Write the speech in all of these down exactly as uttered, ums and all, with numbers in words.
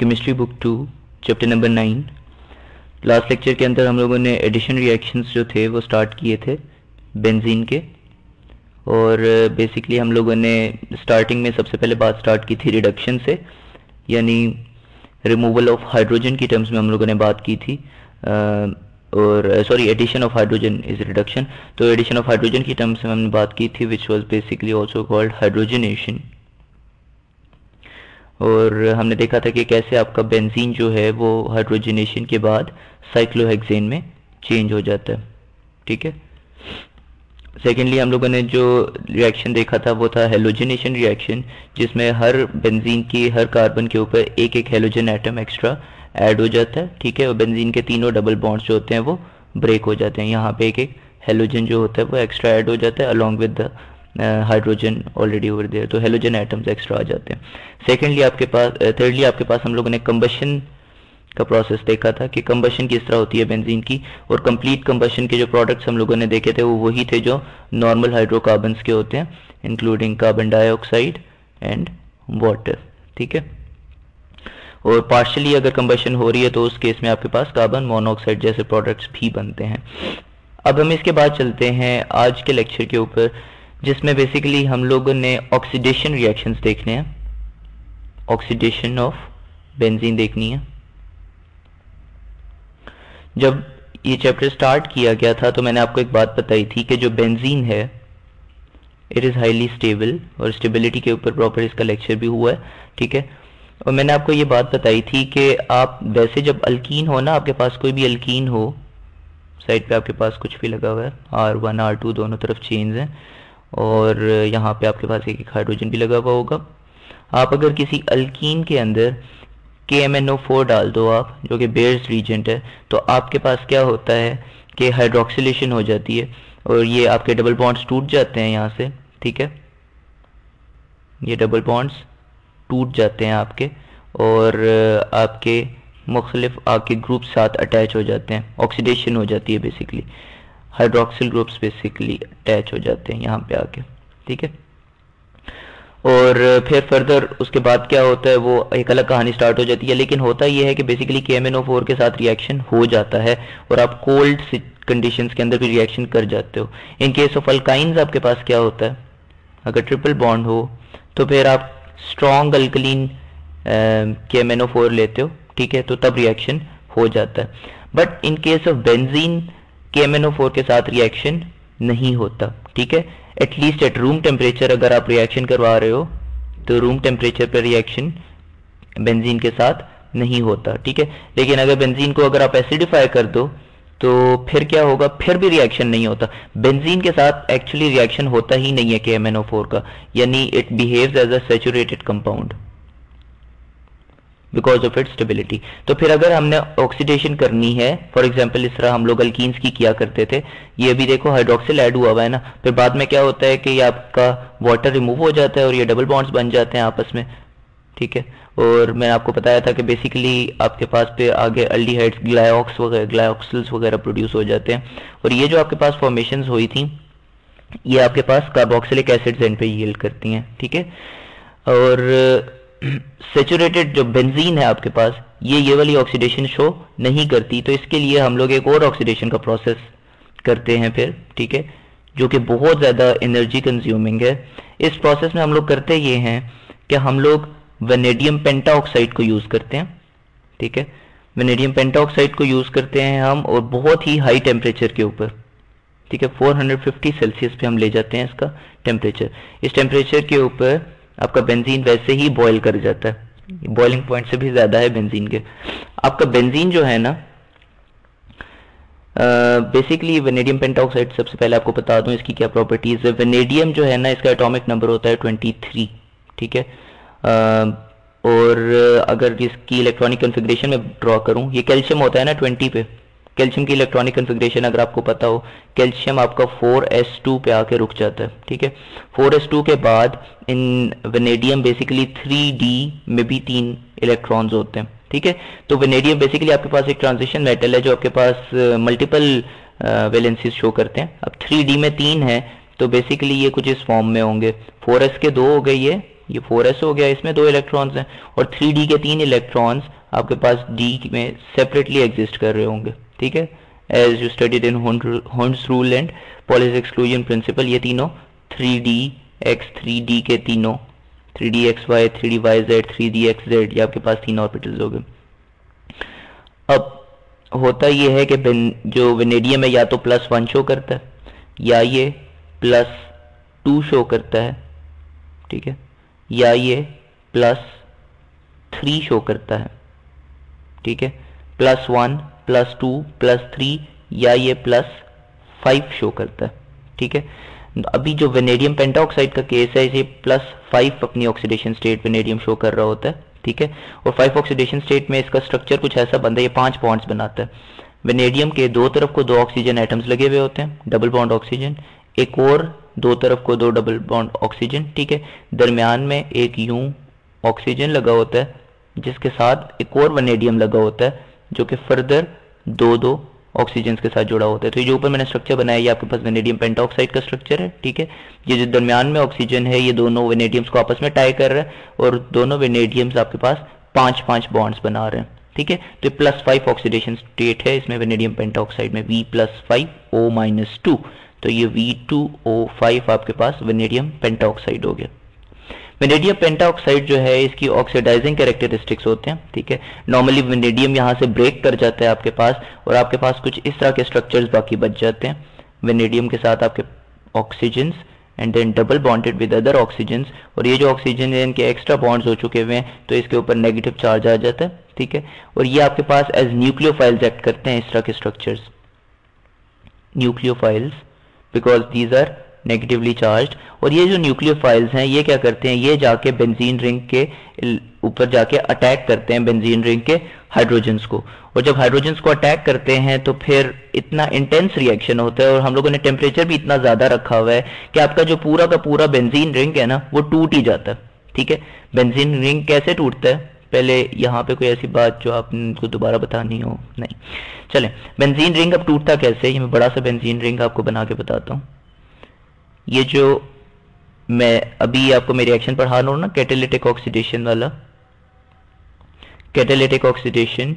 Chemistry book two chapter number nine. Last lecture के अंदर हम लोगों ने एडिशन रिएक्शंस जो थे वो स्टार्ट किए थे बेंजीन के, और बेसिकली हम लोगों ने स्टार्टिंग में सबसे पहले बात स्टार्ट की थी रिडक्शन से, यानी रिमूवल ऑफ हाइड्रोजन की टर्म्स में हम लोगों ने बात की थी, और sorry addition of hydrogen is reduction, तो एडिशन ऑफ हाइड्रोजन की टर्म्स में हमने बात की थी which was basically also called hydrogenation. और हमने देखा था कि कैसे आपका बेंजीन जो है वो हाइड्रोजनेशन के बाद साइक्लोहेक्जेन में चेंज हो जाता है, ठीक है। सेकेंडली हम लोगों ने जो रिएक्शन देखा था वो था हेलोजनेशन रिएक्शन, जिसमें हर बेंजीन की हर कार्बन के ऊपर एक एक हेलोजन एटम एक्स्ट्रा ऐड हो जाता है, ठीक है, और बेंजीन के तीनों डबल बॉन्ड्स जो होते हैं वो ब्रेक हो जाते हैं। यहाँ पे एक एक हेलोजन जो होता है वो एक्स्ट्रा ऐड हो जाता है along with the hydrogen already over there, तो हेलोजन एटम्स एक्स्ट्रा आ जाते हैं। सेकेंडली आपके पास थर्डली आपके पास हम लोगों ने कंबशन का प्रोसेस देखा था कि कंबशन किस तरह होती है बेंजीन की, और कंप्लीट कंबशन के जो प्रोडक्ट्स हम लोगों ने देखे थे वो वही थे जो नॉर्मल हाइड्रोकार्बन्स के होते हैं, including carbon dioxide and water, ठीक है। और पार्शली अगर कंबशन हो रही है तो उस केस में आपके पास कार्बन मोनोऑक्साइड जैसे प्रोडक्ट्स भी बनते हैं। अब हम इसके बाद चलते हैं आज के लेक्चर के ऊपर, जिसमें बेसिकली हम लोगों ने ऑक्सीडेशन रिएक्शंस देखने हैं, ऑक्सीडेशन ऑफ बेंजीन देखनी है। जब ये चैप्टर स्टार्ट किया गया था तो मैंने आपको एक बात बताई थी कि जो बेंजीन है इट इज़ हाईली स्टेबल, और स्टेबिलिटी के ऊपर प्रॉपर इसका लेक्चर भी हुआ है, ठीक है। और मैंने आपको ये बात बताई थी कि आप वैसे जब अल्किन हो ना, आपके पास कोई भी अल्किन हो, साइड पे आपके पास कुछ भी लगा हुआ है, आर वन आर टू दोनों तरफ चेन्स हैं, और यहाँ पे आपके पास एक एक हाइड्रोजन भी लगा हुआ होगा। आप अगर किसी अल्कीन के अंदर के एम एन ओ फोर डाल दो आप, जो कि बेयर्स रिएजेंट है, तो आपके पास क्या होता है कि हाइड्रोक्सिलेशन हो जाती है, और ये आपके डबल बॉन्ड्स टूट जाते हैं यहाँ से, ठीक है, ये डबल बॉन्ड्स टूट जाते हैं आपके, और आपके मुख्तलिफ आपके ग्रुप साथ अटैच हो जाते हैं, ऑक्सीडेशन हो जाती है, basically hydroxyl groups basically attach हो जाते हैं यहाँ पे आके, ठीक है। और फिर फर्दर उसके बाद क्या होता है वो एक अलग कहानी स्टार्ट हो जाती है, लेकिन होता यह है कि बेसिकली के एम एन ओ फोर के साथ रिएक्शन हो जाता है, और आप कोल्ड कंडीशंस के अंदर भी रिएक्शन कर जाते हो। इन केस ऑफ अल्काइंस आपके पास क्या होता है, अगर ट्रिपल बॉन्ड हो तो फिर आप strong alkaline K M N O four लेते हो, ठीक है, तो तब रिएक्शन हो जाता है। But in case of benzene K M N O four के साथ रिएक्शन नहीं होता, ठीक है, एटलीस्ट एट रूम टेम्परेचर अगर आप रिएक्शन करवा रहे हो तो रूम टेम्परेचर पर रिएक्शन बेंजीन के साथ नहीं होता, ठीक है। लेकिन अगर बेंजीन को अगर आप एसिडिफाई कर दो तो फिर क्या होगा, फिर भी रिएक्शन नहीं होता। बेंजीन के साथ एक्चुअली रिएक्शन होता ही नहीं है के एम एन ओ फोर का, यानी it behaves as a saturated compound because of its stability. तो फिर अगर हमने ऑक्सीडेशन करनी है, फॉर एग्जाम्पल इस तरह हम लोग अल्कीन्स की किया करते थे, ये भी देखो हाइड्रोक्सिल ऐड हुआ हुआ है ना, फिर बाद में क्या होता है कि ये आपका वाटर रिमूव हो जाता है और ये डबल बॉन्ड्स बन जाते हैं आपस में, ठीक है। और मैंने आपको बताया था कि बेसिकली आपके पास पे आगे एल्डिहाइड्स ग्लाइऑक्स वगैरह ग्लाइऑक्सिल्स वगैरह प्रोड्यूस हो जाते हैं, और ये जो आपके पास फॉर्मेशंस हुई थी ये आपके पास कार्बोक्सिलिक एसिड्स एंड पे यील्ड करती हैं, ठीक है। और सेचुरेटेड जो बेंजीन है आपके पास ये ये वाली ऑक्सीडेशन शो नहीं करती, तो इसके लिए हम लोग एक और ऑक्सीडेशन का प्रोसेस करते हैं फिर, ठीक है, जो कि बहुत ज़्यादा एनर्जी कंज्यूमिंग है। इस प्रोसेस में हम लोग करते ये हैं कि हम लोग वेनेडियम पेंटा ऑक्साइड को यूज़ करते हैं, ठीक है, वेनेडियम पेंटा ऑक्साइड को यूज़ करते हैं हम, और बहुत ही हाई टेम्परेचर के ऊपर, ठीक है, फोर हंड्रेड फिफ्टी सेल्सियस पे हम ले जाते हैं इसका टेम्परेचर। इस टेम्परेचर के ऊपर आपका बेंजीन वैसे ही बॉयल कर जाता है, बॉइलिंग पॉइंट से भी ज्यादा है बेंजीन के। आपका बेंजीन जो है ना बेसिकली वेनेडियम पेंटा ऑक्साइड, सबसे पहले आपको बता दूं इसकी क्या प्रॉपर्टीज है। वेनेडियम जो है ना इसका एटॉमिक नंबर होता है ट्वेंटी थ्री, ठीक है, आ, और अगर इसकी इलेक्ट्रॉनिक कन्फिग्रेशन में ड्रॉ करूं, ये कैल्शियम होता है ना ट्वेंटी पे, कैल्शियम की इलेक्ट्रॉनिक कन्फिग्रेशन अगर आपको पता हो, कैल्शियम आपका फोर एस टू पे आके रुक जाता है, ठीक है। फोर एस टू के बाद in vanadium basically three D में भी तीन इलेक्ट्रॉन्स होते हैं, ठीक है, तो वेनेडियम बेसिकली आपके पास एक ट्रांजिशन मेटल है जो आपके पास मल्टीपल वैलेंसीज शो करते हैं। अब थ्री डी में तीन है तो बेसिकली ये कुछ इस फॉर्म में होंगे, फोर एस के दो हो गए ये ये फोर एस हो गया, इसमें दो इलेक्ट्रॉन्स हैं और थ्री डी के तीन इलेक्ट्रॉन्स आपके पास डी में सेपरेटली एग्जिस्ट कर रहे होंगे, ठीक है, एज यू स्टडीड इन हॉर्न्स rule and Pauli's exclusion principle. ये तीनों three D X, three D के तीनों three D X Y, three D Y Z, three D X Z, ये आपके पास तीन ऑर्बिटल्स हो गए। अब होता ये है कि जो वेनेडियम है या तो प्लस वन शो करता है या ये प्लस टू शो करता है, ठीक है, या ये प्लस थ्री शो करता है, ठीक है, plus one, plus two, plus three, या ये प्लस फाइव शो करता है, ठीक है। अभी जो वेनेडियम पेंटा ऑक्साइड का केस है, इसे प्लस फाइव अपनी ऑक्सीडेशन स्टेट वेनेडियम शो कर रहा होता है, ठीक है, और फाइव ऑक्सीडेशन स्टेट में इसका स्ट्रक्चर कुछ ऐसा बनता है, ये पांच बॉन्ड्स बनाता है। वेनेडियम के दो तरफ को दो ऑक्सीजन एटम्स लगे हुए होते हैं, डबल बॉन्ड ऑक्सीजन, एक और दो तरफ को दो डबल बॉन्ड ऑक्सीजन, ठीक है, दरमियान में एक यूं ऑक्सीजन लगा होता है जिसके साथ एक और वेनेडियम लगा होता है जो कि फर्दर दो दो ऑक्सीजन के साथ जुड़ा होता है। तो ये जो ऊपर मैंने स्ट्रक्चर बनाया, ये आपके पास वेनेडियम पेंटाऑक्साइड का स्ट्रक्चर है, ठीक है। ये जो दरमियान में ऑक्सीजन है, ये दोनों वेनेडियम्स को आपस में टाई कर रहा है और दोनों वेनेडियम्स आपके पास पांच पांच बॉन्ड्स बना रहे हैं, ठीक है। तो ये प्लस फाइव ऑक्सीडेशन स्टेट है, इसमें वेनेडियम पेंटाऑक्साइड में V plus five O minus two, तो ये वी टू ओ फाइव आपके पास वेनेडियम पेंटाऑक्साइड हो गया। वेनेडियम पेंटाऑक्साइड जो है, इसकी ऑक्सीडाइजिंग कैरेक्टरिस्टिक्स होते हैं, ठीक है। नॉर्मली वेनेडियम यहाँ से ब्रेक कर जाता है आपके पास और आपके पास कुछ इस तरह के स्ट्रक्चर्स बाकी बच जाते हैं। वेनेडियम के साथ आपके oxygen and then double bonded with other oxygen, और ये जो ऑक्सीजन है इनके एक्स्ट्रा बॉन्ड्स हो चुके हुए हैं तो इसके ऊपर नेगेटिव चार्ज आ जाता है, ठीक है, और ये आपके पास एज न्यूक्लियोफाइल्स एक्ट करते हैं इस तरह के structures, nucleophiles, because these are negatively charge. और ये जो न्यूक्लियोफाइल्स हैं ये क्या करते हैं, ये जाके बेंजीन रिंग के ऊपर जाके अटैक करते हैं बेंजीन रिंग के हाइड्रोजन्स को, और जब हाइड्रोजन्स को अटैक करते हैं तो फिर इतना इंटेंस रिएक्शन होता है और हम लोगों ने टेम्परेचर भी इतना ज्यादा रखा हुआ है कि आपका जो पूरा का पूरा बेंजीन रिंग है ना वो टूट ही जाता है, ठीक है। बेंजीन रिंग कैसे टूटता है, पहले यहाँ पे कोई ऐसी बात जो आपको दोबारा बतानी हो, नहीं, चले। बेंजीन रिंग अब टूटता कैसे, ये मैं बड़ा सा बेंजीन रिंग आपको बना के बताता हूँ। ये जो मैं अभी आपको मेरे रिएक्शन पढ़ा रहा हूँ ना, कैटालिटिक ऑक्सीडेशन वाला, catalytic oxidation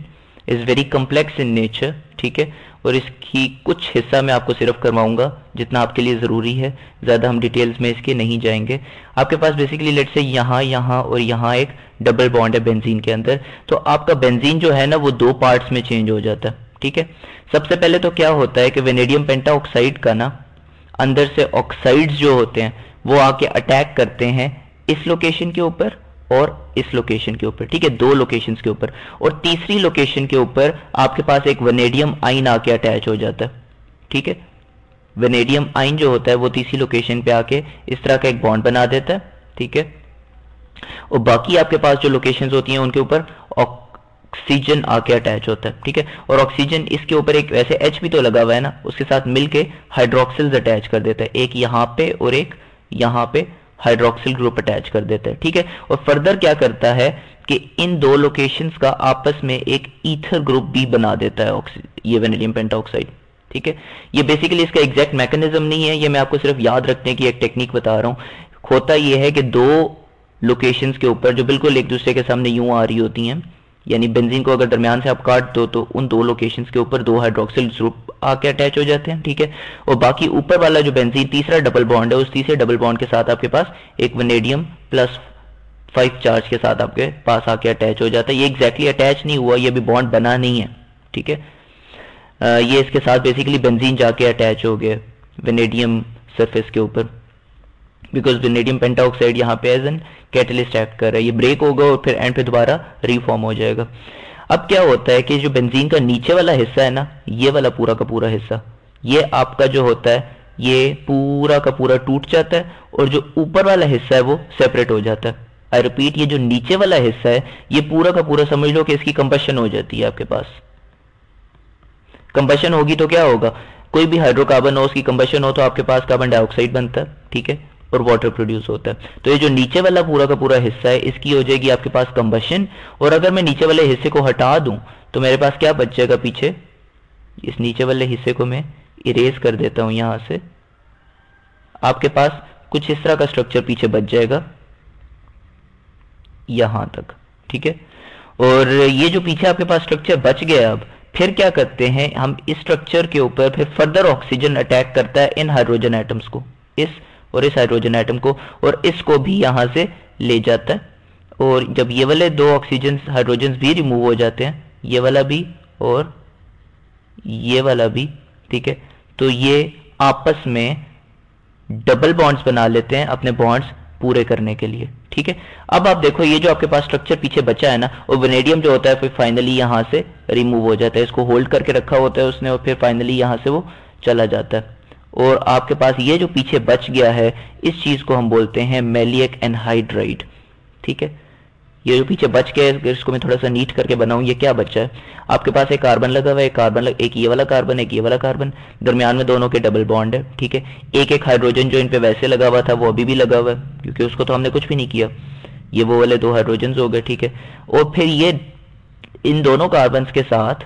is very complex in nature, ठीक है, और इसकी कुछ हिस्सा मैं आपको सिर्फ करवाऊंगा जितना आपके लिए ज़रूरी है, ज़्यादा हम डिटेल्स में इसके नहीं जाएंगे। आपके पास बेसिकली लेट्स से यहाँ यहाँ और यहाँ एक डबल बॉन्ड है बेंजीन के अंदर, तो आपका बेंजीन जो है ना वो दो पार्ट्स में चेंज हो जाता है, ठीक है। सबसे पहले तो क्या होता है कि वेनेडियम पेंटाऑक्साइड का ना अंदर से ऑक्साइड्स जो होते हैं वो आके अटैक करते हैं इस लोकेशन के ऊपर और इस लोकेशन के ऊपर, ठीक है, दो लोकेशंस के ऊपर, और तीसरी लोकेशन के ऊपर आपके पास एक वेनेडियम आयन आके अटैच हो जाता है, ठीक है। वेनेडियम आयन जो होता है वो तीसरी लोकेशन पे आके इस तरह का एक बॉन्ड बना देता है, ठीक है, और बाकी आपके पास जो लोकेशंस होती हैं उनके ऊपर ऑक्सीजन आके अटैच होता है, ठीक है, और ऑक्सीजन इसके ऊपर एक वैसे एच भी तो लगा हुआ है ना, उसके साथ मिलके हाइड्रोक्सिल्स अटैच कर देता है, एक यहाँ पे और एक यहाँ पे हाइड्रोक्सिल ग्रुप अटैच कर देता है, ठीक है। और फर्दर क्या करता है कि इन दो लोकेशंस का आपस में एक ईथर ग्रुप भी बना देता है ये वेनेडियम पेंटाऑक्साइड, ठीक है। ये बेसिकली इसका एग्जैक्ट मैकेनिज्म नहीं है, ये मैं आपको सिर्फ याद रखने की एक टेक्निक बता रहा हूँ। होता ये है कि दो लोकेशंस के ऊपर जो बिल्कुल एक दूसरे के सामने यूं आ रही होती हैं, यानी बेंजीन को अगर दरमियान से आप काट दो तो उन दो लोकेशंस के ऊपर दो हाइड्रोक्सिल ग्रुप आके अटैच हो जाते हैं, ठीक है, और बाकी ऊपर वाला जो बेंजीन तीसरा डबल बॉन्ड है उस तीसरे डबल बॉन्ड के साथ आपके पास एक वेनेडियम प्लस फाइव चार्ज के साथ आपके पास आके अटैच हो जाता है। ये एग्जैक्टली अटैच नहीं हुआ, ये अभी बॉन्ड बना नहीं है, ठीक है, ये इसके साथ बेसिकली बेंजीन जाके अटैच हो गया वेनेडियम सरफेस के ऊपर, बिकॉज वेनेडियम पेंटाऑक्साइड यहाँ पे एज एन कैटलिस्ट एक्ट कर रहा है, ये ब्रेक होगा और फिर एंड पे दोबारा रिफॉर्म हो जाएगा। अब क्या होता है कि जो बेंजीन का नीचे वाला हिस्सा है ना, ये वाला पूरा का पूरा हिस्सा, ये आपका जो होता है ये पूरा का पूरा टूट जाता है और जो ऊपर वाला हिस्सा है वो सेपरेट हो जाता है। आई रिपीट, ये जो नीचे वाला हिस्सा है ये पूरा का पूरा समझ लो कि इसकी कंबशन हो जाती है आपके पास। कंबशन होगी तो क्या होगा, कोई भी हाइड्रोकार्बन हो उसकी कंबशन हो तो आपके पास कार्बन डाइऑक्साइड बनता है, ठीक है, और वाटर प्रोड्यूस होता है। तो ये जो नीचे वाला पूरा का पूरा हिस्सा है इसकी हो जाएगी आपके पास कंबशन, और अगर मैं नीचे वाले हिस्से को हटा दूं तो मेरे पास क्या बच जाएगा पीछे, इस नीचे वाले हिस्से को मैं इरेज कर देता हूं यहां से, आपके पास कुछ इस तरह का स्ट्रक्चर पीछे बच जाएगा, यहाँ तक, ठीक है। और ये जो पीछे आपके पास स्ट्रक्चर बच गया, अब फिर क्या करते हैं हम इस स्ट्रक्चर के ऊपर फिर फर्दर ऑक्सीजन अटैक करता है इन हाइड्रोजन एटम्स को, इस और इस हाइड्रोजन एटम को, और इसको भी यहाँ से ले जाता है। और जब ये वाले दो ऑक्सीजन हाइड्रोजन भी रिमूव हो जाते हैं, ये वाला भी और ये वाला भी, ठीक है, तो ये आपस में डबल बॉन्ड्स बना लेते हैं अपने बॉन्ड्स पूरे करने के लिए, ठीक है। अब आप देखो ये जो आपके पास स्ट्रक्चर पीछे बचा है ना, और वेनेडियम जो होता है फिर फाइनली यहाँ से रिमूव हो जाता है, इसको होल्ड करके रखा होता है उसने, और फिर फाइनली यहाँ से वो चला जाता है। और आपके पास ये जो पीछे बच गया है इस चीज को हम बोलते हैं मेलियक एनहाइड्राइड, ठीक है। ये जो पीछे बच गया है इसको मैं थोड़ा सा नीट करके बनाऊं, ये क्या बचा है आपके पास, एक कार्बन लगा हुआ है, एक कार्बन लग, एक ये वाला कार्बन, एक ये वाला कार्बन, दरमियान में दोनों के डबल बॉन्ड है, ठीक है। एक एक हाइड्रोजन जो इन पे वैसे लगा हुआ था वो अभी भी लगा हुआ है क्योंकि उसको तो हमने कुछ भी नहीं किया, ये वो वाले दो हाइड्रोजन हो गए, ठीक है। और फिर ये इन दोनों कार्बन के साथ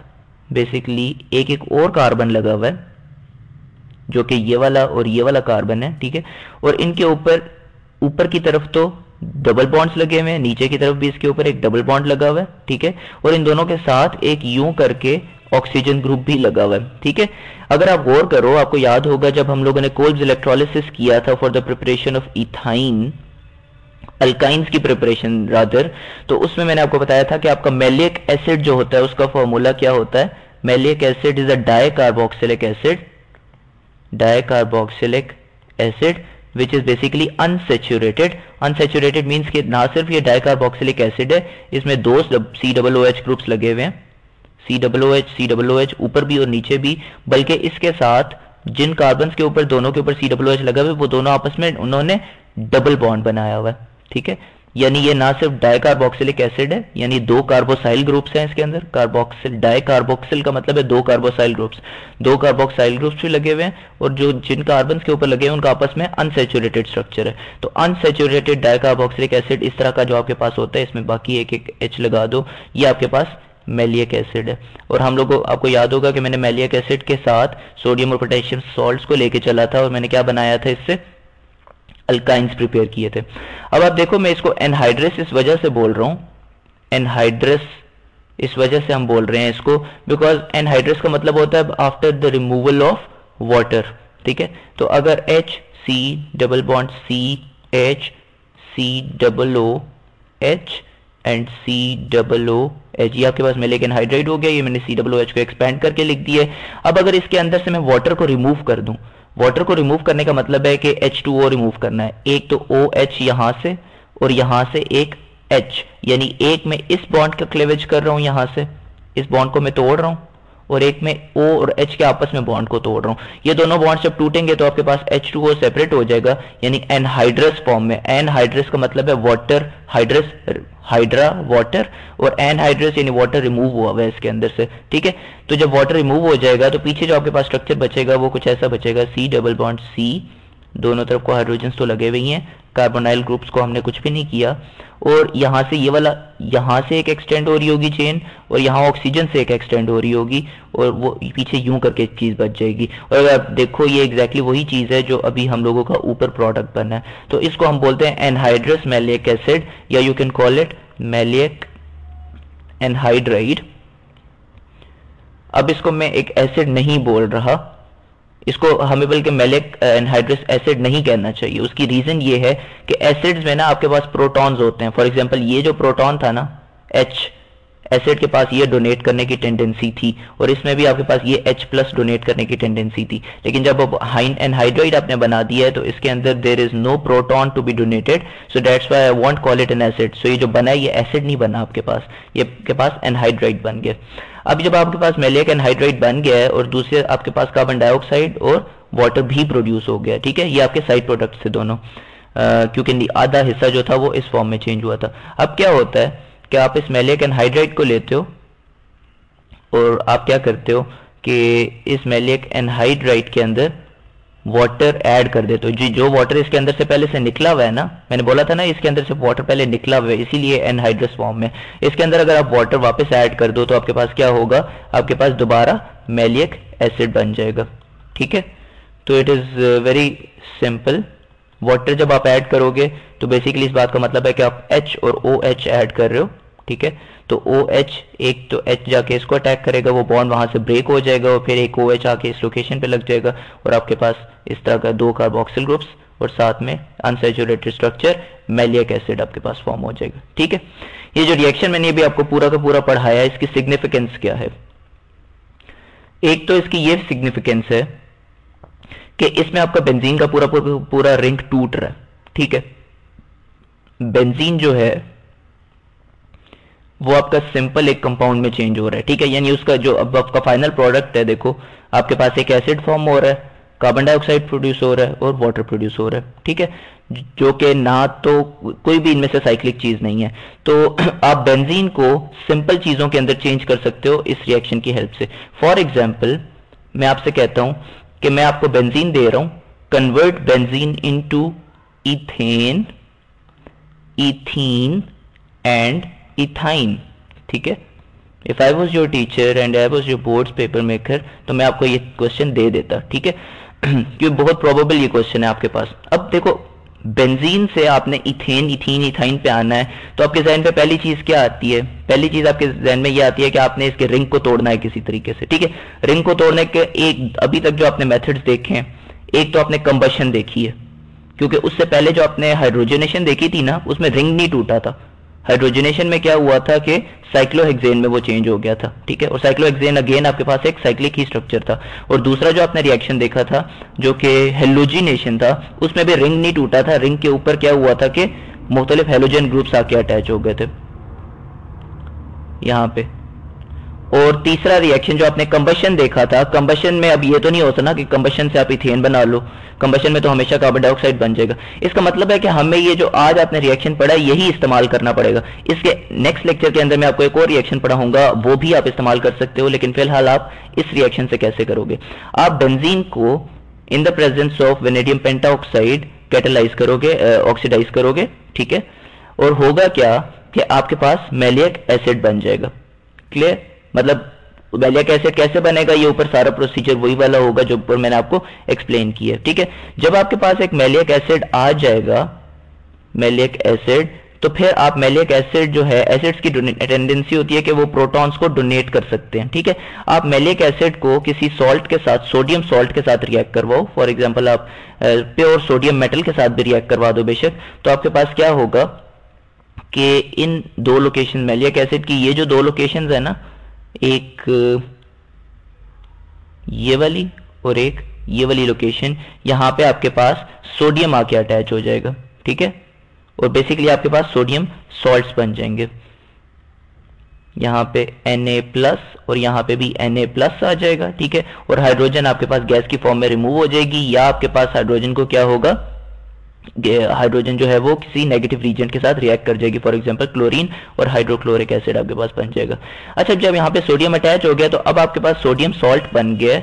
बेसिकली एक एक और कार्बन लगा हुआ है जो कि ये वाला और ये वाला कार्बन है, ठीक है। और इनके ऊपर ऊपर की तरफ तो डबल बॉन्ड्स लगे हुए हैं, नीचे की तरफ भी इसके ऊपर एक डबल बॉन्ड लगा हुआ है, ठीक है। और इन दोनों के साथ एक यूं करके ऑक्सीजन ग्रुप भी लगा हुआ है, ठीक है। अगर आप गौर करो आपको याद होगा जब हम लोगों ने कोल्ब्स इलेक्ट्रोलिसिस किया था for the preparation of ethyne, alkynes की प्रिपरेशन रादर, तो उसमें मैंने आपको बताया था कि आपका मेलियक एसिड जो होता है उसका फॉर्मूला क्या होता है, maleic acid is a dicarboxylic acid, dicarboxylic acid which is basically unsaturated, unsaturated means कि ना सिर्फ ये डाइकार्बोक्सिलिक एसिड है, इसमें दो C double O H groups लगे हुए हैं, C double O H C double O H ऊपर भी और नीचे भी, बल्कि इसके साथ जिन कार्बन के ऊपर दोनों के ऊपर सी डबल ओ एच लगा हुआ है वो दोनों आपस में उन्होंने डबल बॉन्ड बनाया हुआ है, ठीक है। यानी ये ना सिर्फ डाइकार्बोक्सिलिक एसिड है, यानी दो कार्बोसाइल ग्रुप्स हैं इसके अंदर, कार्बोक्सिल डाइकार्बोक्सिल का मतलब है दो कार्बोसाइल ग्रुप्स, दो कार्बोक्साइल ग्रुप्स भी लगे हुए हैं, और जो जिन कार्बन के ऊपर लगे हैं उनका आपस में अनसेचुरेटेड स्ट्रक्चर है। तो अनसेचुरेटेड डाइकार्बोक्सिलिक एसिड इस तरह का जो आपके पास होता है, इसमें बाकी एक एक एच लगा दो, ये आपके पास मेलियक एसिड है। और हम लोगों आपको याद होगा कि मैंने मेलियक एसिड के साथ सोडियम और पोटेशियम सॉल्ट्स को लेके चला था, और मैंने क्या बनाया था, इससे अल्काइंस प्रिपेयर किए थे। अब आप देखो मैं इसको एनहाइड्रस इस वजह से बोल रहा हूँ, एनहाइड्रस इस वजह से हम बोल रहे हैं इसको, बिकॉज एनहाइड्रस का मतलब होता है after the removal of water, ठीक है। तो अगर H C double bond C H C double O H and C double O H, ये आपके पास मेलियक एनहाइड्राइड हो गया, ये मैंने C डबल O H को एक्सपेंड करके लिख दिया है। अब अगर इसके अंदर से मैं वाटर को रिमूव कर दूं, वाटर को रिमूव करने का मतलब है कि H टू O रिमूव करना है, एक तो OH यहां से और यहां से एक H, यानी एक में इस बॉन्ड का क्लेवेज कर रहा हूं, यहां से इस बॉन्ड को मैं तोड़ रहा हूं, और एक में O और H के आपस में बॉन्ड को तोड़ रहा हूं। ये दोनों बॉन्ड जब टूटेंगे तो आपके पास H टू O सेपरेट हो जाएगा, यानी एनहाइड्रस फॉर्म में। एनहाइड्रस का मतलब है वाटर, हाइड्रस हाइड्रा वाटर, और एनहाइड्रस यानी वाटर रिमूव हुआ है इसके अंदर से, ठीक है। तो जब वाटर रिमूव हो जाएगा तो पीछे जो आपके पास स्ट्रक्चर बचेगा वो कुछ ऐसा बचेगा, सी डबल बॉन्ड सी, दोनों तरफ को हाइड्रोजन तो लगे हुए हैं, कार्बोनाइल ग्रुप्स को हमने कुछ भी नहीं किया, और यहाँ से ये वाला यहाँ से एक एक्सटेंड हो रही होगी चेन, और यहाँ ऑक्सीजन से एक एक्सटेंड हो रही होगी, और वो पीछे यूं करके चीज़ बच जाएगी। और अगर आप देखो ये एग्जैक्टली वही चीज़ है जो अभी हम लोगों का ऊपर प्रोडक्ट बनना है, तो इसको हम बोलते हैं एनहाइड्रस मेलियक एसिड, या you can call it maleic anhydride. अब इसको मैं एक एसिड नहीं बोल रहा, इसको हमें बल्कि मेलियक एनहाइड्रस एसिड नहीं कहना चाहिए। उसकी रीजन ये है कि एसिड्स में ना आपके पास प्रोटॉन्स होते हैं। फॉर एग्जांपल ये जो प्रोटॉन था ना H, एसिड के पास ये डोनेट करने की टेंडेंसी थी, और इसमें भी आपके पास ये H प्लस डोनेट करने की टेंडेंसी थी। लेकिन जब अब हाइन एनहाइड्राइड आपने बना दिया है तो इसके अंदर there is no proton to be donated, so that's why I want call it an acid. So ये जो बना है ये एसिड नहीं बना आपके पास, ये आपके पास एनहाइड्राइड बन गया। अब जब आपके पास मेलियक एनहाइड्राइड बन गया है और दूसरे आपके पास कार्बन डाइऑक्साइड और वाटर भी प्रोड्यूस हो गया, ठीक है। ये आपके साइड प्रोडक्ट से दोनों, क्योंकि आधा हिस्सा जो था वो इस फॉर्म में चेंज हुआ था। अब क्या होता है कि आप इस मेलियक एनहाइड्राइड को लेते हो और आप क्या करते हो कि इस मेलियक एनहाइड्राइड के अंदर वाटर ऐड कर देते हो। जी जो वाटर इसके अंदर से पहले से निकला हुआ है ना, मैंने बोला था ना इसके अंदर से वाटर पहले निकला हुआ है, इसीलिए एनहाइड्रस फॉर्म में। इसके अंदर अगर आप वाटर वापस ऐड कर दो तो आपके पास क्या होगा, आपके पास दोबारा मेलियक एसिड बन जाएगा, ठीक है। तो it is very simple. Water जब आप ऐड करोगे तो बेसिकली इस बात का मतलब है कि आप H और OH ऐड कर रहे हो, ठीक है। तो OH, एक तो H जाके इसको अटैक करेगा, वो बॉन्ड वहां से ब्रेक हो जाएगा और फिर एक OH आके इस लोकेशन पे लग जाएगा और आपके पास इस तरह का दो कार्बोक्सिल ग्रुप्स और साथ में अनसैचुरेटेड स्ट्रक्चर मेलियक एसिड आपके पास फॉर्म हो जाएगा, ठीक है। ये जो रिएक्शन मैंने अभी आपको पूरा का पूरा पढ़ाया, इसकी सिग्निफिकेंस क्या है? एक तो इसकी ये सिग्निफिकेंस है कि इसमें आपका बेंजीन का पूरा पूरा रिंग टूट रहा है, ठीक है। बेंजीन जो है वो आपका सिंपल एक कंपाउंड में चेंज हो रहा है, ठीक है। यानी उसका जो अब आपका फाइनल प्रोडक्ट है, देखो आपके पास एक एसिड फॉर्म हो रहा है, कार्बन डाइऑक्साइड प्रोड्यूस हो रहा है और वाटर प्रोड्यूस हो रहा है, ठीक है, जो कि ना तो कोई भी इनमें से साइक्लिक चीज नहीं है। तो आप बेंजीन को सिंपल चीजों के अंदर चेंज कर सकते हो इस रिएक्शन की हेल्प से। फॉर एग्जाम्पल मैं आपसे कहता हूं कि मैं आपको बेंजीन दे रहा हूं, convert benzene into ethane, ethene and ethyne, ठीक है। If I was your teacher and I was your boards paper maker तो मैं आपको ये क्वेश्चन दे देता, ठीक है, क्योंकि बहुत प्रोबेबल ये क्वेश्चन है आपके पास। अब देखो बेंजीन से आपने इथेन, इथीन, इथाइन पे आना है, तो आपके जहन पे पहली चीज क्या आती है? पहली चीज आपके जहन में ये आती है कि आपने इसके रिंग को तोड़ना है किसी तरीके से, ठीक है। रिंग को तोड़ने के एक अभी तक जो आपने मेथड्स देखे हैं, एक तो आपने कंबशन देखी है, क्योंकि उससे पहले जो आपने हाइड्रोजनेशन देखी थी ना, उसमें रिंग नहीं टूटा था। हाइड्रोजनेशन में क्या हुआ था कि साइक्लोहेक्जेन में वो चेंज हो गया था, ठीक है, और साइक्लोहेक्जेन अगेन आपके पास एक साइक्लिक ही स्ट्रक्चर था। और दूसरा जो आपने रिएक्शन देखा था जो कि हेलोजिनेशन था, उसमें भी रिंग नहीं टूटा था। रिंग के ऊपर क्या हुआ था कि मुख्तलिफ हेलोजन ग्रुप्स आके अटैच हो गए थे यहाँ पे। और तीसरा रिएक्शन जो आपने कंबशन देखा था, कंबशन में अब ये तो नहीं होता ना कि कंबशन से आप इथेन बना लो, कंबशन में तो हमेशा कार्बन डाइऑक्साइड बन जाएगा। इसका मतलब है कि हमें ये जो आज आपने रिएक्शन पढ़ा यही इस्तेमाल करना पड़ेगा। इसके नेक्स्ट लेक्चर के अंदर मैं आपको एक और रिएक्शन पढ़ाऊंगा, वो भी आप इस्तेमाल कर सकते हो, लेकिन फिलहाल आप इस रिएक्शन से कैसे करोगे? आप बेंजीन को in the presence of vanadium penta oxide catalyse करोगे, ऑक्सीडाइज करोगे, ठीक है, और होगा क्या कि आपके पास मेलियक एसिड बन जाएगा। क्लियर? मतलब मेलियक एसिड कैसे बनेगा, ये ऊपर सारा प्रोसीजर वही वाला होगा जो ऊपर मैंने आपको एक्सप्लेन किया है, ठीक है। जब आपके पास एक मेलियक एसिड आ जाएगा, मेलियक एसिड, तो फिर आप मेलियक एसिड जो है, एसिड्स की टेंडेंसी होती है कि वो प्रोटॉन्स को डोनेट कर सकते हैं, ठीक है। आप मेलियक एसिड को किसी सॉल्ट के साथ, सोडियम सॉल्ट के साथ रिएक्ट करवाओ। फॉर एग्जाम्पल आप प्योर सोडियम मेटल के साथ भी रिएक्ट करवा दो बेशक, तो आपके पास क्या होगा कि इन दो लोकेशन मेलियक एसिड की, ये जो दो लोकेशन है ना, एक ये वाली और एक ये वाली लोकेशन, यहां पे आपके पास सोडियम आके अटैच हो जाएगा, ठीक है, और बेसिकली आपके पास सोडियम सॉल्ट्स बन जाएंगे। यहां पे Na प्लस और यहां पे भी Na प्लस आ जाएगा, ठीक है, और हाइड्रोजन आपके पास गैस की फॉर्म में रिमूव हो जाएगी, या आपके पास हाइड्रोजन को क्या होगा, हाइड्रोजन जो है वो किसी नेगेटिव रीजन के साथ रिएक्ट कर जाएगी। फॉर एग्जांपल क्लोरीन और हाइड्रोक्लोरिक एसिड आपके पास बन जाएगा। अच्छा, जब यहाँ पे सोडियम अटैच हो गया तो अब आपके पास सोडियम सॉल्ट बन गया,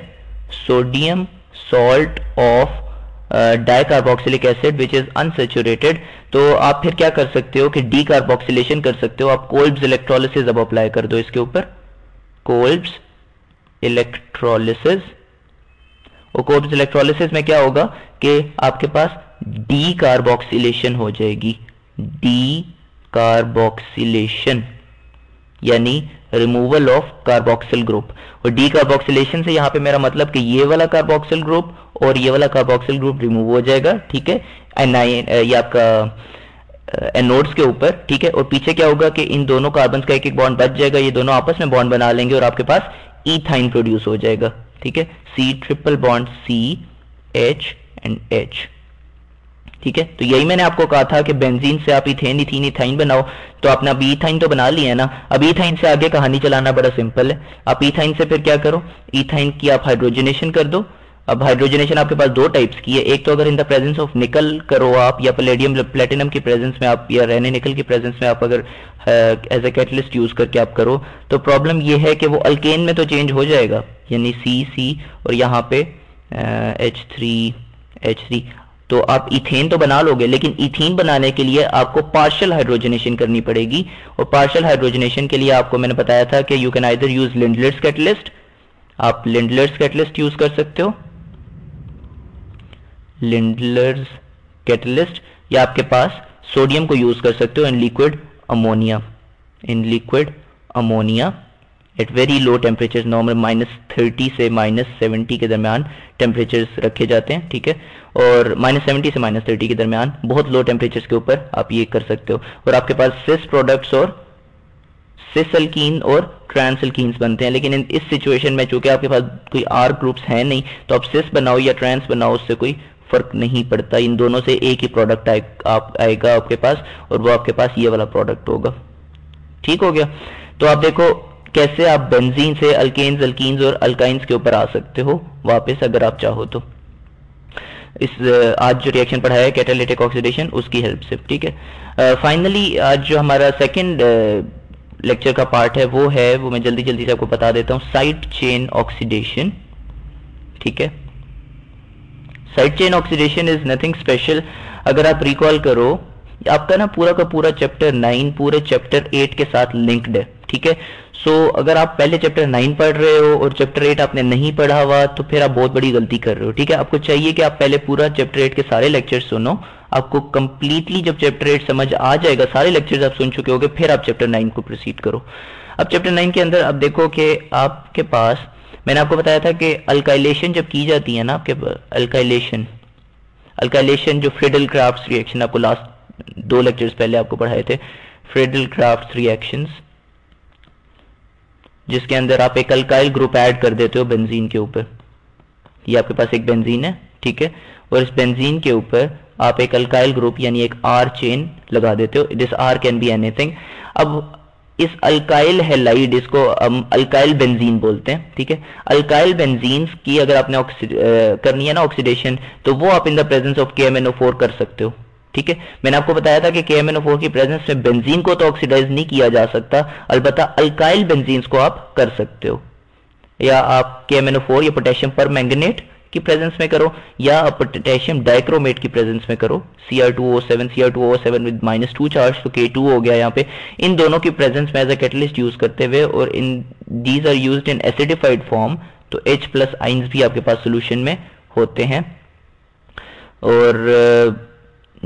sodium salt of dicarboxylic acid which is unsaturated. तो आप फिर क्या कर सकते हो कि डीकार्बोक्सिलेशन कर सकते हो। आप कोल्ब्स इलेक्ट्रोलिसिस अब अप्लाई कर दो इसके ऊपर, कोल्ब्स इलेक्ट्रोलिसिस, और कोल्ब्स इलेक्ट्रोलिसिस में क्या होगा कि आपके पास डी कार्बोक्सिलेशन हो जाएगी, डी कार्बोक्सिलेशन यानी रिमूवल ऑफ कार्बोक्सिल ग्रुप। और डी कार्बोक्सिलेशन से यहाँ पे मेरा मतलब कि ये वाला कार्बोक्सिल ग्रुप और ये वाला कार्बोक्सिल ग्रुप रिमूव हो जाएगा, ठीक है, एनाइन या आपका एनोड्स के ऊपर, ठीक है। और पीछे क्या होगा कि इन दोनों कार्बन का एक एक बॉन्ड बच जाएगा, ये दोनों आपस में बॉन्ड बना लेंगे और आपके पास इथाइन प्रोड्यूस हो जाएगा, ठीक है, C triple bond C H and H, ठीक है। तो यही मैंने आपको कहा था कि बेंजीन से आप इथेन, इथीन, इथाइन बनाओ, तो आपने अब इथाइन तो बना लिया है ना। अब इथाइन से आगे कहानी चलाना बड़ा सिंपल है। आप इथाइन से फिर क्या करो, इथाइन की आप हाइड्रोजनेशन कर दो। अब हाइड्रोजनेशन आपके पास दो टाइप्स की है, एक तो अगर इन द प्रेजेंस ऑफ निकल करो आप, या पैलेडियम प्लेटिनम की प्रेजेंस में आप, या रेने निकल की प्रेजेंस में आप अगर एज ए कैटलिस्ट यूज करके आप करो, तो प्रॉब्लम यह है कि वो अल्केन में तो चेंज हो जाएगा, यानी सी सी और यहाँ पे एच थ्री एच थ्री तो आप इथेन तो बना लोगे, लेकिन इथीन बनाने के लिए आपको पार्शियल हाइड्रोजनेशन करनी पड़ेगी। और पार्शियल हाइड्रोजनेशन के लिए आपको मैंने बताया था कि you can either use Lindlar's catalyst, आप लिंडलर्स कैटलिस्ट यूज कर सकते हो, लिंडलर्स कैटलिस्ट, या आपके पास सोडियम को यूज कर सकते हो in liquid ammonia, in liquid ammonia at very low temperature. Normal minus thirty से माइनस सेवेंटी के दरमियान टेम्परेचर्स रखे जाते हैं, ठीक है, और माइनस सेवेंटी से माइनस थर्टी के दरमियान बहुत लो टेम्परेचर्स के ऊपर आप ये कर सकते हो। और आपके पास सिस प्रोडक्ट्स और सिस अल्कीन और ट्रांस अल्कीन्स बनते हैं, लेकिन इस सिचुएशन में चूंकि आपके पास कोई आर ग्रुप्स हैं नहीं, तो आप सिस बनाओ या ट्रांस बनाओ, उससे कोई फर्क नहीं पड़ता। इन दोनों से एक ही प्रोडक्ट आए, आप, आएगा आपके पास, और वो आपके पास ये वाला प्रोडक्ट होगा। ठीक हो गया। तो आप देखो कैसे आप बेंजीन से अल्केन्स, अल्कीन्स और अल्काइन्स के ऊपर आ सकते हो वापस अगर आप चाहो तो। इस आज जो रिएक्शन पढ़ाया है कैटालिटिक ऑक्सीडेशन, उसकी हेल्प से, ठीक है। फाइनली uh, आज जो हमारा सेकेंड लेक्चर का पार्ट है वो है, वो मैं जल्दी जल्दी से आपको बता देता हूँ, साइड चेन ऑक्सीडेशन, ठीक है। Side chain oxidation is nothing special. अगर आप रिकॉल करो, आपका ना पूरा का पूरा चैप्टर नाइन पूरे चैप्टर एट के साथ लिंक्ड है, ठीक है। सो so, अगर आप पहले चैप्टर नाइन पढ़ रहे हो और चैप्टर एट आपने नहीं पढ़ा हुआ, तो फिर आप बहुत बड़ी गलती कर रहे हो, ठीक है। आपको चाहिए कि आप पहले पूरा चैप्टर एट के सारे लेक्चर सुनो, आपको कंप्लीटली जब चैप्टर एट समझ आ जाएगा, सारे लेक्चर्स आप सुन चुके होंगे, फिर आप चैप्टर नाइन को प्रोसीड करो। अब चैप्टर नाइन के अंदर आप देखो कि आपके पास, मैंने आपको बताया था कि अल्काइलेशन जब की जाती है ना, आपके अल्काइलेशन, अल्काइलेशन जो फ्रीडल क्राफ्ट्स रिएक्शन आपको लास्ट दो लेक्चर्स पहले आपको पढ़ाए थे, फ्रीडल क्राफ्ट्स रिएक्शंस, जिसके अंदर आप एक अल्काइल ग्रुप ऐड कर देते हो बेंजीन के ऊपर। ये आपके पास एक बेंजीन है, ठीक है, और इस बेंजीन के ऊपर आप एक अल्काइल ग्रुप यानी एक आर चेन लगा देते हो। This are can be anything. अब इस अल्काइल हैलाइड, इसको हम अल्काइल बेंजीन बोलते हैं, ठीक है। अल्काइल बेंजीन्स की अगर आपने करनी है ना ऑक्सीडेशन, तो वो आप in the presence of K M N O four कर सकते हो, ठीक है। मैंने आपको बताया था कि K M N O four की प्रेजेंस में बेंजीन को तो ऑक्सीडाइज नहीं किया जा सकता, अलबत्ता अल्काइल बेंजीन्स को आप कर सकते हो। या आप K M N O four या पोटेशियम परमैंगनेट की प्रेजेंस में करो, या आप पोटेशियम डाइक्रोमेट की प्रेजेंस में करो, C R two O seven C R two O seven with minus two charge, तो के टू हो गया यहाँ पे। इन दोनों की प्रेजेंस में एज अ कैटलिस्ट यूज करते हुए, और in these are used in acidified form, तो H प्लस आइंस भी आपके पास सोल्यूशन में होते हैं। और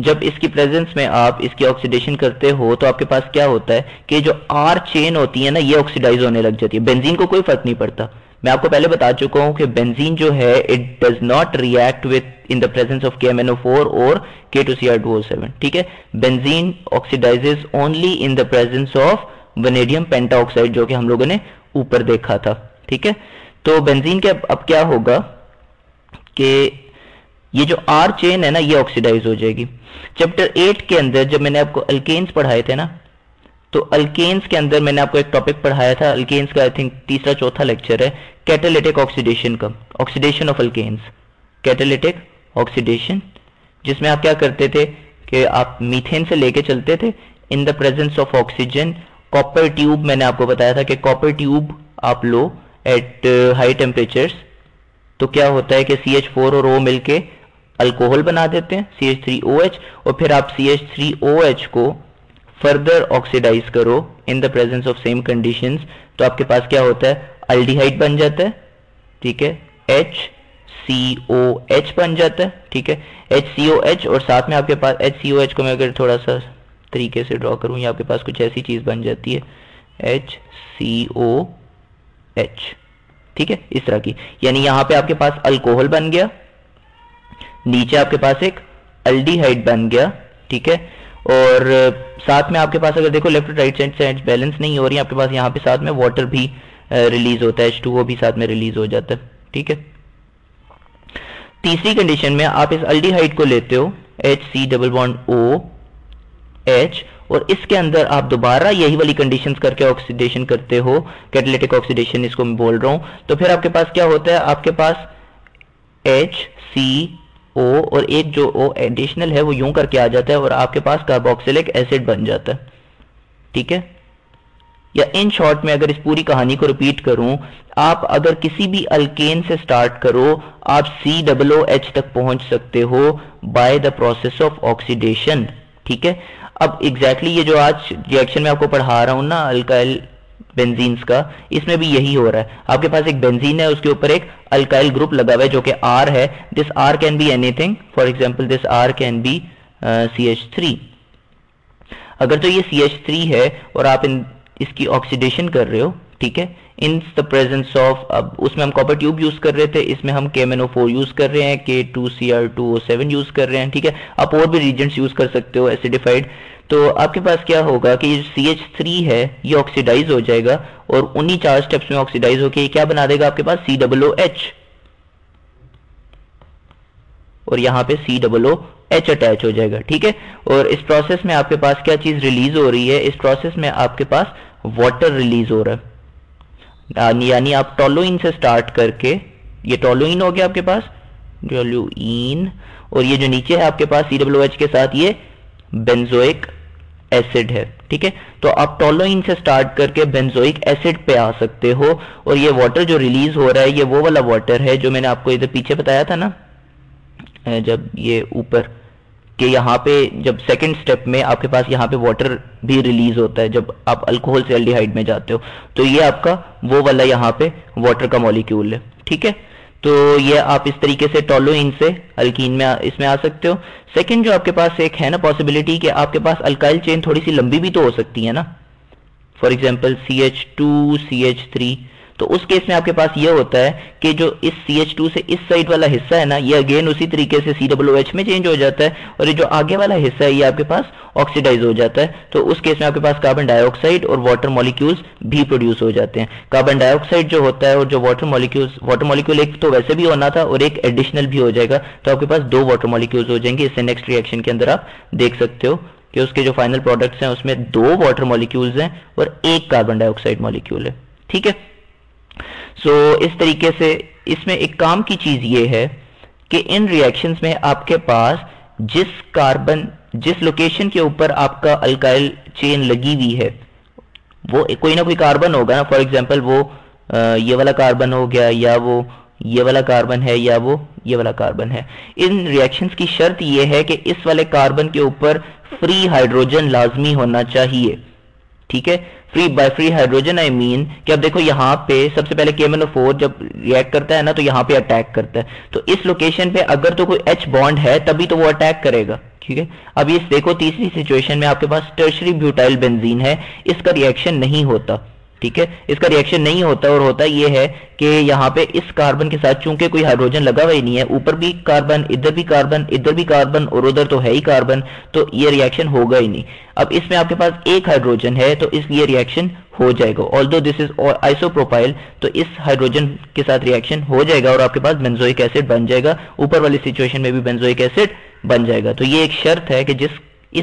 जब इसकी प्रेजेंस में आप इसकी ऑक्सीडेशन करते हो, तो आपके पास क्या होता है कि जो आर चेन होती है ना, ये ऑक्सीडाइज होने लग जाती है। बेंजीन को कोई फर्क नहीं पड़ता। मैं आपको पहले बता चुका हूं कि बेंजीन जो है it does not react with in the presence of K M N O four और K two C R two O seven, ठीक है। Benzene oxidises only in the presence of vanadium penta oxide, जो कि हम लोगों ने ऊपर देखा था, ठीक है। तो बेंजीन के अब क्या होगा कि ये जो आर चेन है ना, ये ऑक्सीडाइज हो जाएगी। चैप्टर एट के अंदर जब मैंने आपको अल्केन्स पढ़ाए थे ना, तो अल्केन्स के अंदर मैंने आपको एक टॉपिक पढ़ाया था, अल्केन्स का आई थिंक तीसरा चौथा लेक्चर है, कैटालिटिक ऑक्सीडेशन का, oxidation of alkanes, catalytic oxidation, जिसमें आप क्या करते थे कि आप मीथेन से लेके चलते थे in the presence of oxygen. Copper tube, मैंने आपको बताया था कि कॉपर ट्यूब आप लो एट हाई टेम्परेचर्स, तो क्या होता है कि सी एच फोर और ओ मिल के अल्कोहल बना देते हैं, C H three O H, और फिर आप C H three O H को फर्दर ऑक्सीडाइज करो in the presence of same conditions, तो आपके पास क्या होता है, अल्डिहाइड बन जाता है, ठीक है, एच सी ओ एच बन जाता है, ठीक है, एच सी ओ एच, और साथ में आपके पास एच सी ओ एच को मैं अगर थोड़ा सा तरीके से ड्रॉ करूँ, या आपके पास कुछ ऐसी चीज बन जाती है एच सी ओ एच, ठीक है, इस तरह की। यानी यहाँ पे आपके पास अल्कोहल बन गया, नीचे आपके पास एक अल्डिहाइड बन गया, ठीक है, और साथ में आपके पास अगर देखो left right hand side balance नहीं हो रही है आपके पास, यहाँ पे साथ में वाटर भी रिलीज होता है, एच टू ओ भी साथ में रिलीज हो जाता है, ठीक है। तीसरी कंडीशन में आप इस अल्डिहाइड को लेते हो H C double bond O H, और इसके अंदर आप दोबारा यही वाली कंडीशन करके ऑक्सीडेशन करते हो, कैटालिटिक ऑक्सीडेशन इसको मैं बोल रहा हूँ। तो फिर आपके पास क्या होता है, आपके पास एच सी O और एक जो O एडिशनल है वो यूं करके आ जाता है, और आपके पास कार्बोक्सिलिक एसिड बन जाता है, ठीक है। या इन शॉर्ट में अगर इस पूरी कहानी को रिपीट करूं, आप अगर किसी भी अल्केन से स्टार्ट करो, आप सी डबल ओ एच तक पहुंच सकते हो by the process of oxidation, ठीक है। अब एग्जैक्टली exactly ये जो आज रिएक्शन में आपको पढ़ा रहा हूं ना अल्काइल बेंजीन्स का, इसमें भी यही हो रहा है। आपके पास एक बेंजीन है, उसके ऊपर एक अल्काइल ग्रुप लगा हुआ है जो कि R है। This R can be anything, for example this R can be C H three, अगर तो ये सी एच थ्री है और आप इन इसकी ऑक्सीडेशन कर रहे हो, ठीक है, इन द प्रेजेंस ऑफ, अब उसमें हम कॉपर ट्यूब यूज कर रहे थे, इसमें हम K M N O four use कर रहे हैं, K two C R two O seven use कर रहे हैं, ठीक है, आप और भी रीजेंट्स यूज कर सकते हो एसिडिफाइड। तो आपके पास क्या होगा कि सी एच थ्री है ये ऑक्सीडाइज हो जाएगा और उन्हीं चार स्टेप्स में ऑक्सीडाइज होकर क्या बना देगा आपके पास सी ओ ओ एच, और यहाँ पे सी ओ ओ एच अटैच हो जाएगा, ठीक है। और इस प्रोसेस में आपके पास क्या चीज रिलीज हो रही है, इस प्रोसेस में आपके पास वाटर रिलीज हो रहा है, यानी आप टोलुइन से स्टार्ट करके ये टोलुइन हो गया आपके पास टोलुइन, और ये जो नीचे है आपके पास सी ओ ओ एच के साथ ये बेंजोइक एसिड है, ठीक है। तो आप टोलुइन से स्टार्ट करके बेंजोइक एसिड पे आ सकते हो, और ये वाटर जो रिलीज हो रहा है ये वो वाला वाटर है जो मैंने आपको इधर पीछे बताया था ना, जब ये ऊपर कि यहाँ पे जब सेकंड स्टेप में आपके पास यहाँ पे वाटर भी रिलीज होता है जब आप अल्कोहल से एल्डिहाइड में जाते हो, तो ये आपका वो वाला यहाँ पे वाटर का मॉलिक्यूल है, ठीक है। तो ये आप इस तरीके से टोलुइन से अल्किन में इसमें आ सकते हो। सेकंड जो आपके पास एक है ना पॉसिबिलिटी कि आपके पास अल्काइल चेन थोड़ी सी लंबी भी तो हो सकती है ना, for example C H two C H three, तो उस केस में आपके पास ये होता है कि जो इस सी एच टू से इस साइड वाला हिस्सा है ना ये अगेन उसी तरीके से सी ओ ओ एच में चेंज हो जाता है, और ये जो आगे वाला हिस्सा है ये आपके पास ऑक्सीडाइज हो जाता है। तो उस केस में आपके पास कार्बन डाइऑक्साइड और वाटर मॉलिक्यूल्स भी प्रोड्यूस हो जाते हैं। कार्बन डाइऑक्साइड जो होता है और जो वाटर मॉलिक्यूल्स, वाटर मॉलिक्यूल एक तो वैसे भी होना था और एक एडिशनल भी हो जाएगा, तो आपके पास दो वाटर मॉलिक्यूल्स हो जाएंगे। इससे नेक्स्ट रिएक्शन के अंदर आप देख सकते हो कि उसके जो फाइनल प्रोडक्ट्स हैं उसमें दो वाटर मॉलिक्यूल्स हैं और एक कार्बन डाइऑक्साइड मॉलिक्यूल है, ठीक है। सो so, इस तरीके से इसमें एक काम की चीज ये है कि इन रिएक्शंस में आपके पास जिस कार्बन, जिस लोकेशन के ऊपर आपका अल्काइल चेन लगी हुई है वो कोई ना कोई कार्बन होगा ना, फॉर एग्जांपल वो आ, ये वाला कार्बन हो गया, या वो ये वाला कार्बन है, या वो ये वाला कार्बन है। इन रिएक्शंस की शर्त ये है कि इस वाले कार्बन के ऊपर फ्री हाइड्रोजन लाजमी होना चाहिए, ठीक है। Free by free hydrogen I mean कि अब देखो यहाँ पे सबसे पहले K M N O four जब रिएक्ट करता है ना तो यहाँ पे अटैक करता है, तो इस लोकेशन पे अगर तो कोई H बॉन्ड है तभी तो वो अटैक करेगा, ठीक है। अब ये देखो तीसरी सिचुएशन में आपके पास टर्शरी ब्यूटाइल बेंजीन है, इसका रिएक्शन नहीं होता, ठीक है, इसका रिएक्शन नहीं होता। और होता ये है कि यहाँ पे इस कार्बन के साथ चूंकि कोई हाइड्रोजन लगा हुआ ही नहीं है, ऊपर भी कार्बन, इधर भी कार्बन, इधर भी कार्बन और उधर तो है ही कार्बन, तो ये रिएक्शन होगा ही नहीं। अब इसमें आपके पास एक हाइड्रोजन है तो इसलिए रिएक्शन हो जाएगा, ऑल्दो दिस इज आइसोप्रोपाइल, तो इस हाइड्रोजन के साथ रिएक्शन हो जाएगा और आपके पास बेंजोइक एसिड बन जाएगा। ऊपर वाली सिचुएशन में भी बेंजोइक एसिड बन जाएगा। तो ये एक शर्त है कि जिस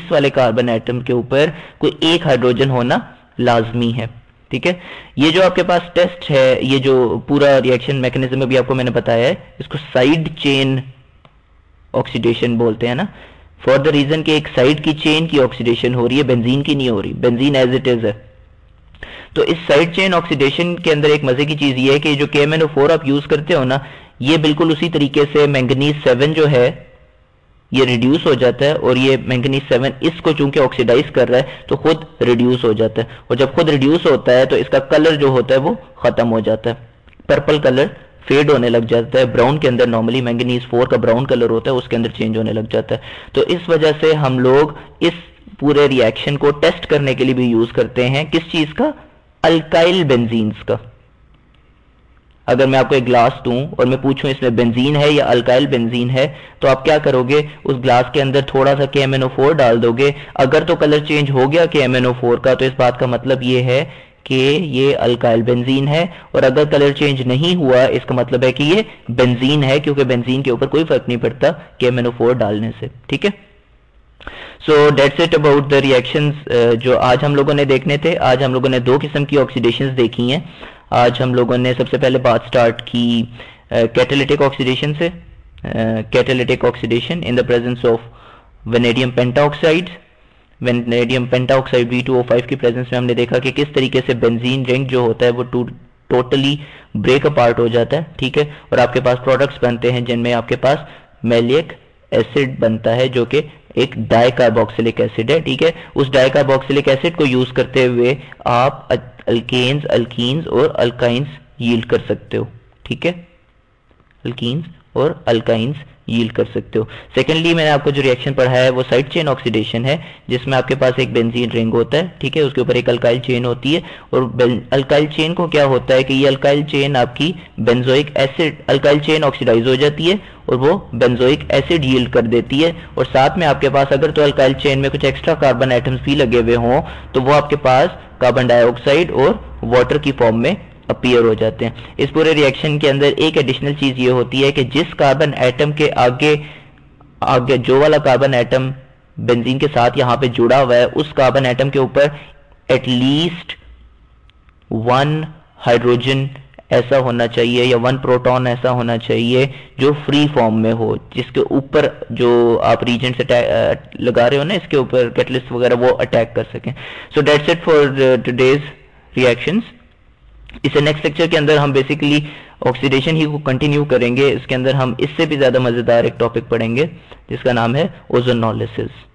इस वाले कार्बन एटम के ऊपर कोई एक हाइड्रोजन होना लाजमी है, ठीक है। ये जो आपके पास टेस्ट है, ये जो पूरा रिएक्शन मैकेनिज्म अभी आपको मैंने बताया है, इसको साइड चेन ऑक्सीडेशन बोलते हैं ना, फॉर द रीजन कि एक साइड की चेन की ऑक्सीडेशन हो रही है, बेंजीन की नहीं हो रही, बेंजीन एज इट इज है। तो इस साइड चेन ऑक्सीडेशन के अंदर एक मजे की चीज ये है कि जो K M N O four आप यूज करते हो ना, ये बिल्कुल उसी तरीके से मैंगनीज सेवन जो है ये रिड्यूस हो जाता है, और ये मैंगनीज सेवन इसको चूंकि ऑक्सीडाइज कर रहा है तो खुद रिड्यूस हो जाता है, और जब खुद रिड्यूस होता है तो इसका कलर जो होता है वो खत्म हो जाता है, पर्पल कलर फेड होने लग जाता है, ब्राउन के अंदर नॉर्मली मैंगनीज फोर का ब्राउन कलर होता है उसके अंदर चेंज होने लग जाता है। तो इस वजह से हम लोग इस पूरे रिएक्शन को टेस्ट करने के लिए भी यूज करते हैं, किस चीज का, अल्काइल बेंजीन्स का। अगर मैं आपको एक ग्लास दूं और मैं पूछूं इसमें बेंजीन है या अल्काइल बेंजीन है, तो आप क्या करोगे, उस ग्लास के अंदर थोड़ा सा के एम एन ओ फोर डाल दोगे, अगर तो कलर चेंज हो गया के एम एन ओ फोर का तो इस बात का मतलब ये है कि ये अल्काइल बेंजीन है, और अगर कलर चेंज नहीं हुआ इसका मतलब है कि ये बेंजीन है, क्योंकि बेंजीन के ऊपर कोई फर्क नहीं पड़ता के एम एन ओ फोर डालने से, ठीक है। So that's it about the reactions जो आज हम लोगों ने देखने थे। आज हम लोगों ने दो किस्म की ऑक्सीडेशंस देखी हैं। आज हम लोगों ने सबसे पहले बात स्टार्ट की कैटालिटिक ऑक्सीडेशन से, catalytic oxidation in the presence of vanadium penta oxide. Vanadium penta oxide V two O five की प्रेजेंस में हमने देखा कि किस तरीके से बेंजीन रिंग जो होता है वो टू टोटली ब्रेक अपार्ट हो जाता है, ठीक है, और आपके पास प्रोडक्ट्स बनते हैं जिनमें आपके पास मेलियक एसिड बनता है जो कि एक डाइकार्बोक्सिलिक एसिड है, ठीक है। उस डाइकार्बोक्सिलिक एसिड को यूज करते हुए आप अल्केन्स, अल्कीन्स और अल्काइन्स यील्ड कर सकते हो, ठीक है। अल्किन्स और अल्काइन्स यील्ड कर सकते हो। सेकेंडली मैंने आपको जो रिएक्शन पढ़ाया है वो साइड चेन ऑक्सीडेशन है, जिसमें आपके पास एक बेंजीन रिंग होता है, ठीक है, उसके ऊपर एक अल्काइल चेन होती है, और अल्काइल चेन को क्या होता है कि ये अल्काइल चेन आपकी benzoic acid, alkyl chain oxidise हो जाती है और वो बेंजोइक एसिड यील्ड कर देती है। और साथ में आपके पास अगर तो अल्काइल चेन में कुछ एक्स्ट्रा कार्बन एटम्स भी लगे हुए हों तो वो आपके पास कार्बन डाइऑक्साइड और वाटर की फॉर्म में अपीयर हो जाते हैं। इस पूरे रिएक्शन के अंदर एक एडिशनल चीज ये होती है कि जिस कार्बन एटम के आगे आगे जो वाला कार्बन एटम बेंजीन के साथ यहाँ पे जुड़ा हुआ है उस कार्बन एटम के ऊपर एटलीस्ट वन हाइड्रोजन ऐसा होना चाहिए या वन प्रोटॉन ऐसा होना चाहिए जो फ्री फॉर्म में हो, जिसके ऊपर जो आप रीजेंट से लगा रहे हो ना इसके ऊपर कैटलिस्ट वगैरह वो अटैक कर सकें। So that's it for today's reactions. इसे नेक्स्ट लेक्चर के अंदर हम बेसिकली ऑक्सीडेशन ही को कंटिन्यू करेंगे। इसके अंदर हम इससे भी ज्यादा मजेदार एक टॉपिक पढ़ेंगे जिसका नाम है ओजोनोलिसिस।